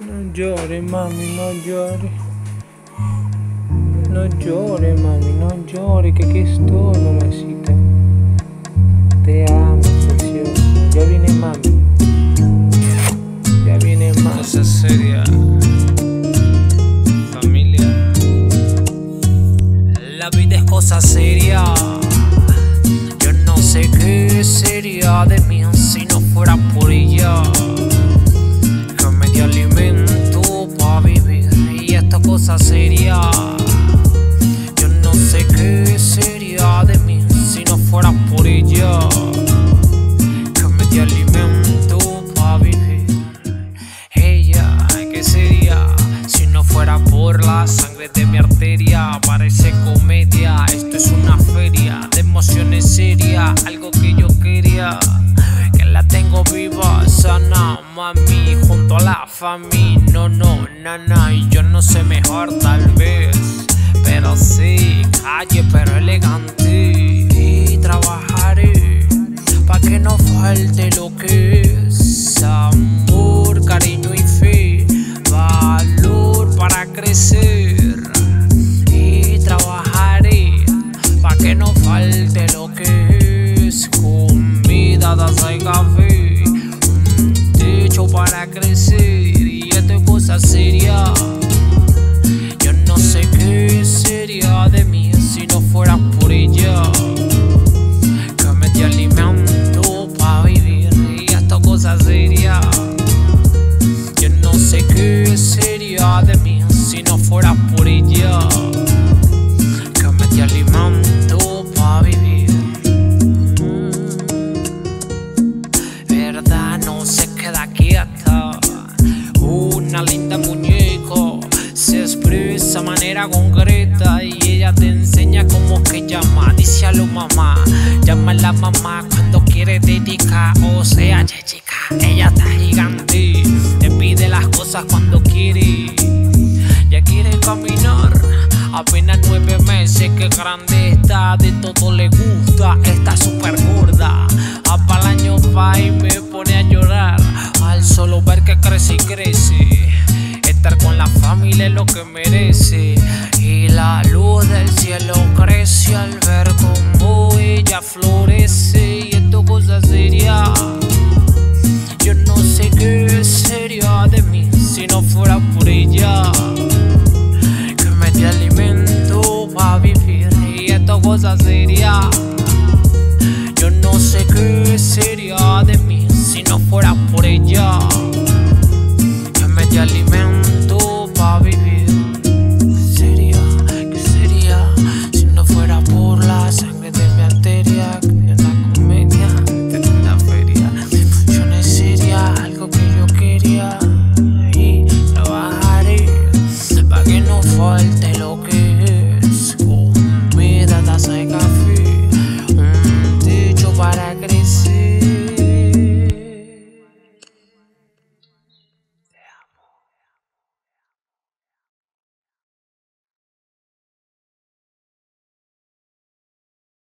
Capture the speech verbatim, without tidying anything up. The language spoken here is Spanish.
No llores, mami, no llores. No llores, mami, no llores, que aquí estoy, mamacita. Te amo, preciosa. Ya viene, mami. Ya viene, mami. Cosa seria. Familia. La vida es cosa seria. Yo no sé qué sería de mí si no fuera por ella. Que me dio alimento para vivir. Y esta cosa seria. Yo no sé qué sería de mí si no fuera por ella. Que me dio alimento para vivir. Ella, ¿qué sería si no fuera por la sangre de mi arteria? Parece comedia, esto es una feria de emociones serias. Algo que yo quería. La tengo viva, sana, mami, junto a la fami. No, no, nana, y yo no sé mejor tal vez, pero sí, calle pero elegante. Y trabajaré pa' que no falte lo que es amor, cariño y fe, valor para crecer. Y trabajaré pa' que no falte lo que es comida, danza y café, para crecer. Y esta es cosa seria. Yo no sé qué sería de mí si no fuera por ella, que me dio alimento para vivir. Y esta cosa seria. Yo no sé qué sería de mí si no fuera por ella, que me dio alimento para vivir. mm. Verdad no se queda quieta. Una linda muñeca se expresa de manera concreta y ella te enseña cómo que llama. Dice a lo mamá, llama a la mamá cuando quiere dedicar. O sea, chica, ella está gigante. Te pide las cosas cuando quiere. Ya quiere caminar. Apenas nueve meses, que grande está. De todo le gusta. Está súper gorda. A pa'l año va y me pone a llorar. Al solo ver que crece y crece. Estar con la familia es lo que merece. Y la luz del cielo crece al ver cómo ella florece. Y esto cosa seria. Yo no sé qué sería de mí si no fuera por ella, que me dio alimento para vivir. Y esto cosa seria. Yo no sé qué sería de mí si no fuera por ella, que me dio alimento para vivir. ¿Qué sería? ¿Qué sería? Si no fuera por la sangre de mi arteria, que me dio la comedia de la feria. Yo no sería algo que yo quería. Y trabajaré para que no falte lo